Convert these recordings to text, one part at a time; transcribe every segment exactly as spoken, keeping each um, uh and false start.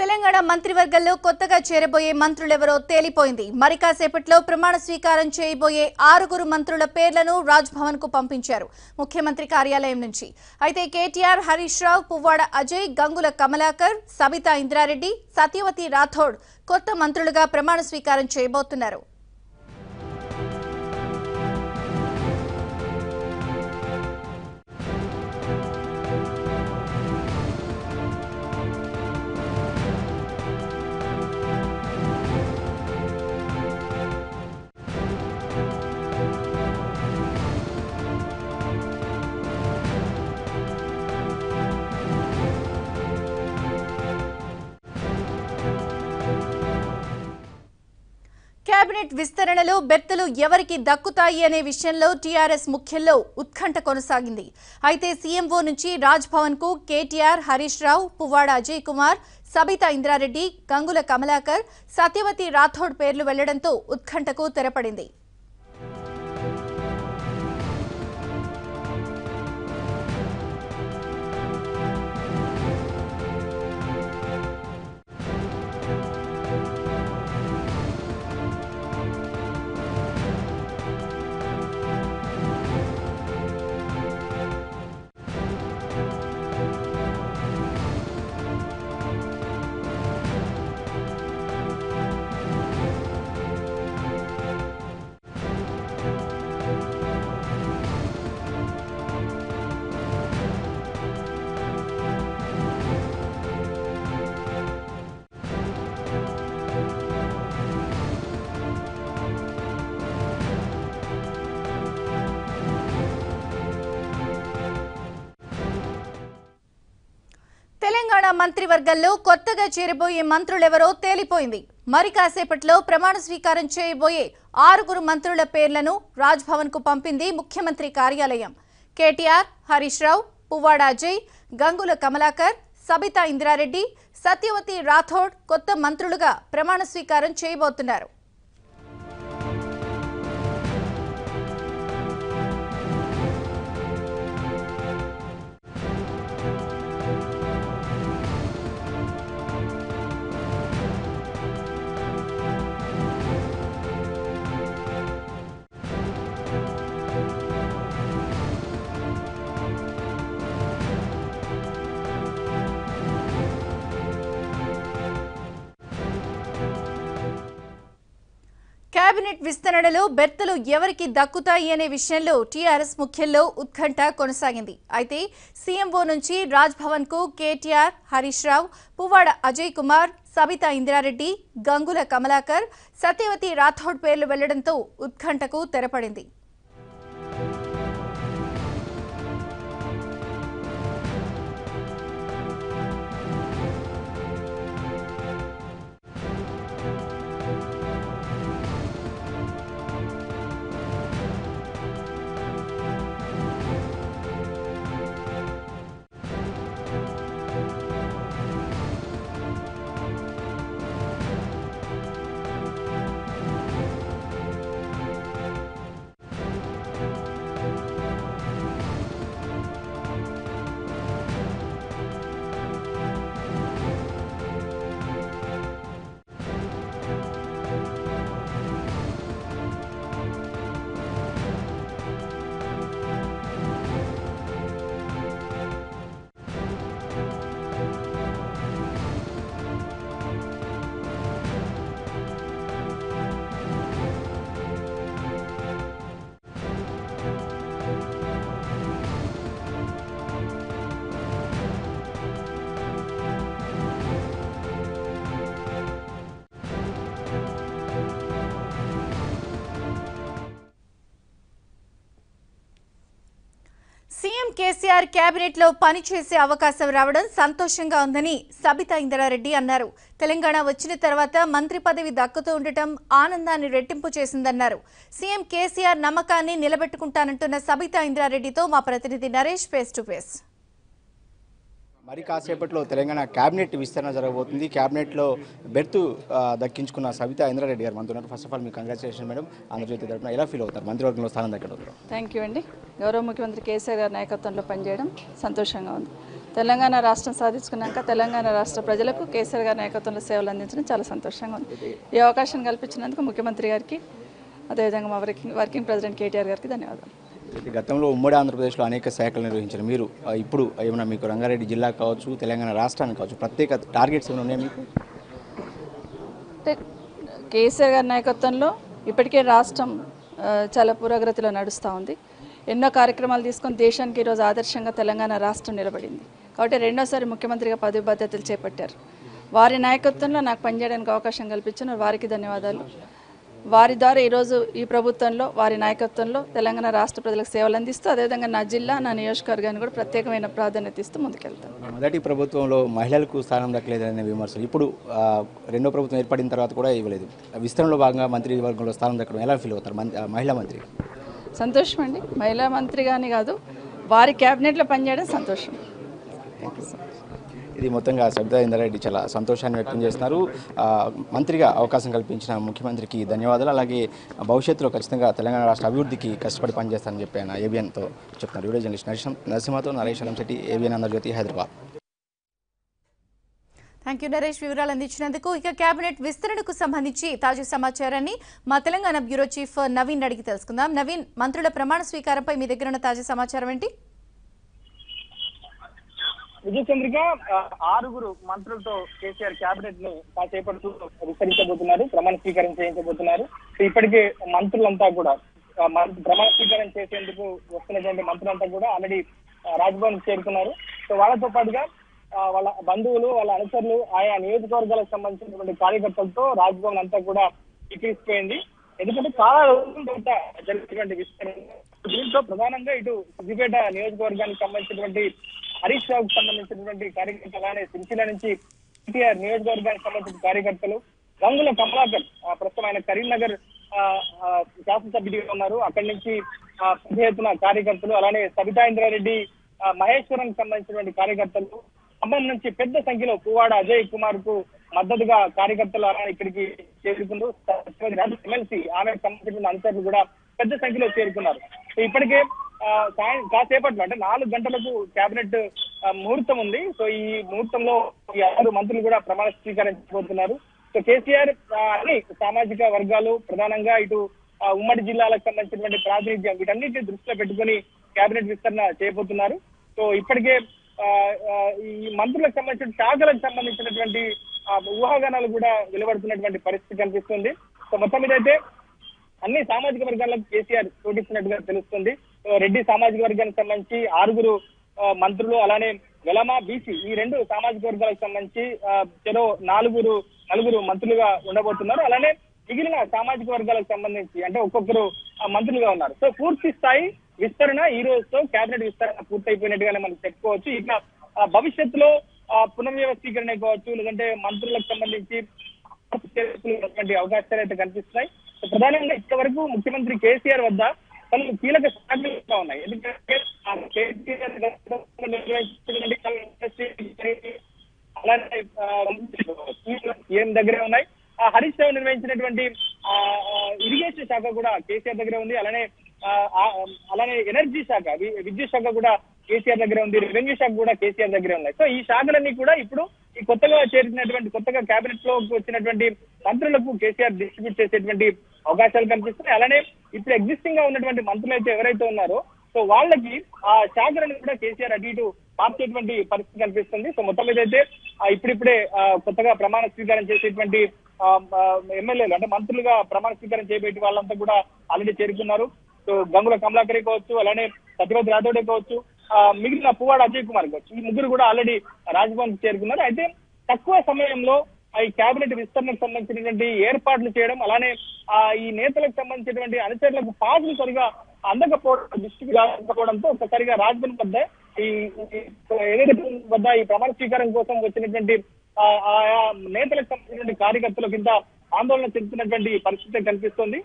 తెలంగాణ మంత్రివర్గంలో కొత్తగా చేరబోయే మంత్రులెవరో తేలిపోయింది. మరి కాసేపట్లో ప్రమాణ స్వీకారం చేయబోయే ఆరుగురు మంత్రుల పేర్లను రాజ్భవన్ కు పంపించారు ముఖ్యమంత్రి కార్యాలయం నుంచి. అయితే కేటీఆర్, హరీష్ రావు, పువ్వాడ అజయ్, గంగుల కమలాకర్, సబితా ఇంద్రారెడ్డి, సత్యవతి రాథోడ్ కొత్త మంత్రులుగా ప్రమాణ స్వీకారం చేయబోతున్నారు. కేబినెట్ విస్తరణలో బెర్తలు ఎవరికి దక్కుతాయి అనే విషయంలో టీఆర్ఎస్ ముఖ్యంలో ఉత్కంఠ కొనసాగింది. అయితే సీఎంఓ నుంచి రాజ్భవన్ కు కేటీఆర్, హరీష్ రావు, పువ్వాడ అజయ్ కుమార్, సబితా ఇంద్రారెడ్డి, గంగుల కమలాకర్, సత్యవతి రాథోడ్ పేర్లు వెళ్లడంతో ఉత్కంఠకు తెరపడింది. తెలంగాణ మంత్రివర్గంలో కొత్తగా చేరబోయే మంత్రులెవరో తేలిపోయింది. మరి కాసేపట్లో ప్రమాణ స్వీకారం చేయబోయే ఆరుగురు మంత్రుల పేర్లను రాజ్భవన్ కు పంపింది ముఖ్యమంత్రి కార్యాలయం. కేటీఆర్, హరీష్ రావు, పువ్వాడ అజయ్, గంగుల కమలాకర్, సబితా ఇంద్రారెడ్డి, సత్యవతి రాథోడ్ కొత్త మంత్రులుగా ప్రమాణ స్వీకారం చేయబోతున్నారు. కేబినెట్ విస్తరణలో బెర్తలు ఎవరికి దక్కుతాయి అనే విషయంలో టీఆర్ఎస్ ముఖ్యంలో ఉత్కంఠ కొనసాగింది. అయితే సీఎంఓ నుంచి రాజ్భవన్ కు కేటీఆర్, హరీష్ రావు, పువ్వాడ అజయ్ కుమార్, సబితా ఇంద్రారెడ్డి, గంగుల కమలాకర్, సత్యవతి రాథోడ్ పేర్లు వెళ్లడంతో ఉత్కంఠకు తెరపడింది. సీఎం కేసీఆర్ కేబినెట్ లో పనిచేసే అవకాశం రావడం సంతోషంగా ఉందని సబితా ఇంద్రారెడ్డి అన్నారు. తెలంగాణ వచ్చిన తర్వాత మంత్రి పదవి దక్కుతూ ఉండటం ఆనందాన్ని రెట్టింపు చేసిందన్నారు. సీఎం కేసీఆర్ నమ్మకాన్ని నిలబెట్టుకుంటానంటున్న సబితా ఇంద్రారెడ్డితో మా ప్రతినిధి నరేష్ ఫేస్ టు ఫేస్. మరి కాసేపట్లో తెలంగాణ క్యాబినెట్ విస్తరణ జరగబోతుంది. క్యాబినెట్లో బెర్తు దక్కించుకున్న సబితా ఇంద్రారెడ్డి గారు మనతో ఉన్నారు. ఫస్ట్ ఆఫ్ ఆల్ మీకు కంగ్రాచులేషన్ మేడం. ఆంధ్రజ్యోతి తరఫున ఎలా ఫీల్ అవుతారు మంత్రివర్గంలో స్థానం దక్కడం? థ్యాంక్ యూ అండి. గౌరవ ముఖ్యమంత్రి కేసీఆర్ గారి నాయకత్వంలో పనిచేయడం సంతోషంగా ఉంది. తెలంగాణ రాష్ట్రం సాధించుకున్నాక తెలంగాణ రాష్ట్ర ప్రజలకు కేసీఆర్ గారి నాయకత్వంలో సేవలు అందించడం చాలా సంతోషంగా ఉంది. ఈ అవకాశం కల్పించినందుకు ముఖ్యమంత్రి గారికి, అదేవిధంగా మా వర్కింగ్ వర్కింగ్ ప్రెసిడెంట్ కేటీఆర్ గారికి ధన్యవాదాలు. గతంలో ఉమ్మడి ఆంధ్రప్రదేశ్లో అనేక శాఖలు నిర్వహించారు మీరు. ఇప్పుడు ఏమైనా మీకు రంగారెడ్డి జిల్లా కావచ్చు, తెలంగాణ రాష్ట్రానికి కావచ్చు, ప్రత్యేక టార్గెట్స్ ఏమైనా ఉన్నాయా మీకు? అంటే కేసీఆర్ గారి నాయకత్వంలో ఇప్పటికే రాష్ట్రం చాలా పురోగతిలో నడుస్తూ ఉంది. ఎన్నో కార్యక్రమాలు తీసుకొని దేశానికి ఈరోజు ఆదర్శంగా తెలంగాణ రాష్ట్రం నిలబడింది. కాబట్టి రెండోసారి ముఖ్యమంత్రిగా పదవి బాధ్యతలు చేపట్టారు. వారి నాయకత్వంలో నాకు పనిచేయడానికి అవకాశం కల్పించిన వారికి ధన్యవాదాలు. వారి ద్వారా ఈరోజు ఈ ప్రభుత్వంలో వారి నాయకత్వంలో తెలంగాణ రాష్ట్ర ప్రజలకు సేవలు అందిస్తూ, అదేవిధంగా నా జిల్లా నా నియోజకవర్గాన్ని కూడా ప్రత్యేకమైన ప్రాధాన్యత ఇస్తూ ముందుకెళ్తాను. మొదటి ప్రభుత్వంలో మహిళలకు స్థానం దక్కలేదనే విమర్శలు, ఇప్పుడు రెండో ప్రభుత్వం ఏర్పడిన తర్వాత కూడా ఇవ్వలేదు. విస్తరణలో భాగంగా మంత్రివర్గంలో స్థానం దక్కడం ఎలా ఫీల్ అవుతారు మహిళా మంత్రి? సంతోషం అండి. మహిళా మంత్రి కానీ కాదు, వారి క్యాబినెట్లో పనిచేయడం సంతోషం. Thank you so much. ఇది మొత్తంగా సబితా ఇంద్రా రెడ్డి చాలా సంతోషాన్ని వ్యక్తం చేస్తున్నారు. మంత్రిగా అవకాశం కల్పించిన ముఖ్యమంత్రికి ధన్యవాదాలు. అలాగే భవిష్యత్తులో ఖచ్చితంగా తెలంగాణ రాష్ట్ర అభివృద్ధికి కష్టపడి పనిచేస్తానని చెప్పి ఆయన ఏబిఎన్తో చెప్తున్నారు. వీడియో జర్నలిస్ట్ నరసింహ నరసింహతో Naresh Alamshetty, ABN Andhra Jyothi, Hyderabad. Thank you Naresh, వివరాలు అందించినందుకు. ఇక కేబినెట్ విస్తరణకు సంబంధించి తాజా సమాచారాన్ని మా తెలంగాణ బ్యూరో చీఫ్ నవీన్ అడిగి తెలుసుకుందాం. నవీన్, మంత్రుల ప్రమాణ స్వీకారంపై మీ దగ్గర ఉన్న తాజా సమాచారం ఏంటి? విజయచంద్రిక, ఆరుగురు మంత్రులతో కేసీఆర్ కేబినెట్ ను కాసేపడుతూ విస్తరించబోతున్నారు, ప్రమాణ స్వీకారం చేయించబోతున్నారు. ఇప్పటికే మంత్రులంతా కూడా ప్రమాణ స్వీకారం చేసేందుకు వస్తున్నటువంటి మంత్రులంతా కూడా ఆల్రెడీ రాజ్భవన్ చేరుకున్నారు. సో వాళ్ళతో పాటుగా వాళ్ళ బంధువులు, వాళ్ళ అనుచరులు, ఆయా నియోజకవర్గాలకు సంబంధించినటువంటి కార్యకర్తలతో రాజ్భవన్ అంతా కూడా ఇటీసిపోయింది. ఎందుకంటే చాలా రోజుల తర్వాత జరిగినటువంటి విస్తరణ. దీంతో ప్రధానంగా ఇటు సిద్దిపేట నియోజకవర్గానికి సంబంధించినటువంటి హరీష్ రావుకు సంబంధించినటువంటి కార్యకర్తలు, అలానే సిరిసిల్ల నుంచి కేటీఆర్ నియోజకవర్గానికి సంబంధించిన కార్యకర్తలు, గంగుల కమలాకర్ ప్రస్తుతం ఆయన కరీంనగర్ శాసనసభ్యుడిగా ఉన్నారు, అక్కడి నుంచి పెద్ద ఎత్తున కార్యకర్తలు, అలానే సబితా ఇంద్రా రెడ్డి మహేశ్వరానికి సంబంధించినటువంటి కార్యకర్తలు, ఖమ్మం నుంచి పెద్ద సంఖ్యలో పువ్వాడ అజయ్ కుమార్ కు మద్దతుగా కార్యకర్తలు అలా ఇక్కడికి చేరుకున్నారు. ఎమ్మెల్సీ ఆమెకు సంబంధించిన అనుచరులు కూడా పెద్ద సంఖ్యలో చేరుకున్నారు. ఇప్పటికే కాసేపట్లో అంటే నాలుగు గంటలకు కేబినెట్ ముహూర్తం ఉంది. సో ఈ ముహూర్తంలో ఈ ఆరు మంత్రులు కూడా ప్రమాణ స్వీకారం చేయబోతున్నారు. సో కేసీఆర్ అన్ని సామాజిక వర్గాలు, ప్రధానంగా ఇటు ఉమ్మడి జిల్లాలకు సంబంధించినటువంటి ప్రాతినిధ్యం, వీటన్నిటిని దృష్టిలో పెట్టుకుని కేబినెట్ విస్తరణ చేయబోతున్నారు. సో ఇప్పటికే ఈ మంత్రులకు సంబంధించిన శాఖలకు సంబంధించినటువంటి ఊహాగానాలు కూడా వెలువడుతున్నటువంటి పరిస్థితి కనిపిస్తుంది. సో మొత్తం ఇదైతే అన్ని సామాజిక వర్గాలకు కేసీఆర్ చోటిస్తున్నట్టుగా తెలుస్తుంది. రెడ్డి సామాజిక వర్గానికి సంబంధించి ఆరుగురు మంత్రులు, అలానే వెలమ, బీసీ ఈ రెండు సామాజిక వర్గాలకు సంబంధించి చెరో నాలుగురు నలుగురు మంత్రులుగా ఉండబోతున్నారు. అలానే మిగిలిన సామాజిక వర్గాలకు సంబంధించి అంటే ఒక్కొక్కరు మంత్రులుగా ఉన్నారు. సో పూర్తి స్థాయి విస్తరణ ఈ రోజుతో కేబినెట్ విస్తరణ పూర్తయిపోయినట్టుగానే మనం చెప్పుకోవచ్చు. ఇక భవిష్యత్తులో పునర్వ్యవస్థీకరణ కావచ్చు, లేదంటే మంత్రులకు సంబంధించి అవకాశాలు అయితే కనిపిస్తున్నాయి. ప్రధానంగా ఇప్పటి వరకు ముఖ్యమంత్రి కేసీఆర్ వద్ద పలు కీలక శాఖలు ఉన్నాయి. ఎందుకంటే ఏం దగ్గరే ఉన్నాయి. హరీష్ రావు నిర్వహించినటువంటి ఇరిగేషన్ శాఖ కూడా కేసీఆర్ దగ్గరే ఉంది. అలానే అలానే ఎనర్జీ శాఖ, విద్యుత్ శాఖ కూడా కేసీఆర్ దగ్గర ఉంది. రెవెన్యూ శాఖ కూడా కేసీఆర్ దగ్గరే ఉన్నాయి. సో ఈ శాఖలన్నీ కూడా ఇప్పుడు ఈ కొత్తగా చేరినటువంటి కొత్తగా కేబినెట్ లో వచ్చినటువంటి మంత్రులకు కేసీఆర్ డిస్ట్రిబ్యూట్ చేసేటువంటి అవకాశాలు కనిపిస్తున్నాయి. అలానే ఇప్పుడు ఎగ్జిస్టింగ్ గా ఉన్నటువంటి మంత్రులు అయితే ఎవరైతే ఉన్నారో సో వాళ్ళకి ఆ శాఖలను కూడా కేసీఆర్ అటు ఇటు మార్చేటువంటి పరిస్థితి కనిపిస్తుంది. సో మొత్తం మీద అయితే ఇప్పుడిప్పుడే కొత్తగా ప్రమాణ స్వీకారం చేసేటువంటి ఎమ్మెల్యేలు అంటే మంత్రులుగా ప్రమాణ స్వీకారం చేయబెట్టి వాళ్ళంతా కూడా ఆల్రెడీ చేరుకున్నారు. సో గంగుల కమలాకర్ కావచ్చు, అలానే సత్యవతి రాథోడ్ కావచ్చు, మిగిలిన పువ్వాడ అజయ్ కుమార్ కావచ్చు, ఈ ముగ్గురు కూడా ఆల్రెడీ రాజ్భవన్ చేరుకున్నారు. అయితే తక్కువ సమయంలో ఈ కేబినెట్ విస్తరణకు సంబంధించినటువంటి ఏర్పాట్లు చేయడం, అలానే ఆ ఈ నేతలకు సంబంధించినటువంటి అనుచరులకు పాసులు సరిగా అందకపోవడం దృష్టికి రాకపోవడంతో ఒక్కసారిగా రాజ్భవన్ వద్ద ఈ ఏదైతే వద్ద ఈ ప్రమాణ స్వీకారం కోసం వచ్చినటువంటి ఆయా నేతలకు సంబంధించినటువంటి కార్యకర్తల కింద ఆందోళన చెందుతున్నటువంటి పరిస్థితి కనిపిస్తుంది.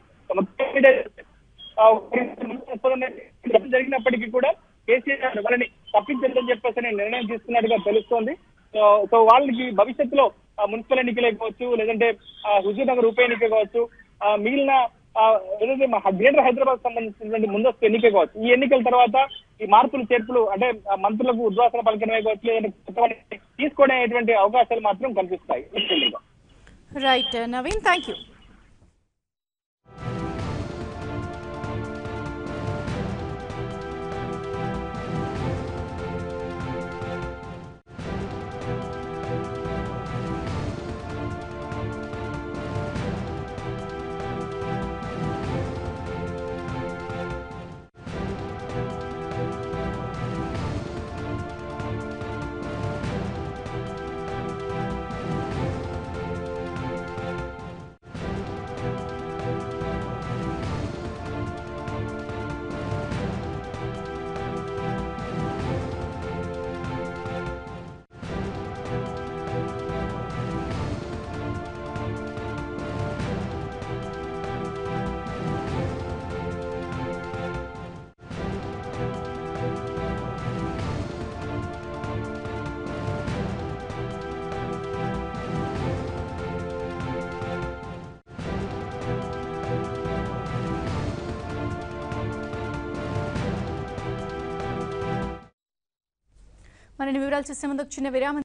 జరిగినప్పటికీ కూడా కేసీఆర్ వాళ్ళని తప్పించదని చెప్పేసి నిర్ణయం తీసుకున్నట్టుగా తెలుస్తోంది. సో వాళ్ళకి భవిష్యత్తులో మున్సిపల్ ఎన్నికలే కావచ్చు, లేదంటే హుజూర్ నగర్ ఉప ఎన్నిక కావచ్చు, మిగిలిన ఏదైతే గ్రేటర్ హైదరాబాద్ సంబంధించినటువంటి ముందస్తు ఎన్నిక కావచ్చు. ఈ ఎన్నికల తర్వాత ఈ మార్పులు చేర్పులు అంటే మంత్రులకు ఉద్వాసన పలికినవే కావచ్చు, లేదంటే తీసుకోవడం అవకాశాలు మాత్రం కనిపిస్తాయి. Right Naveen, thank you. మన వివరాలు చూసే ముందు చిన్న విరామం.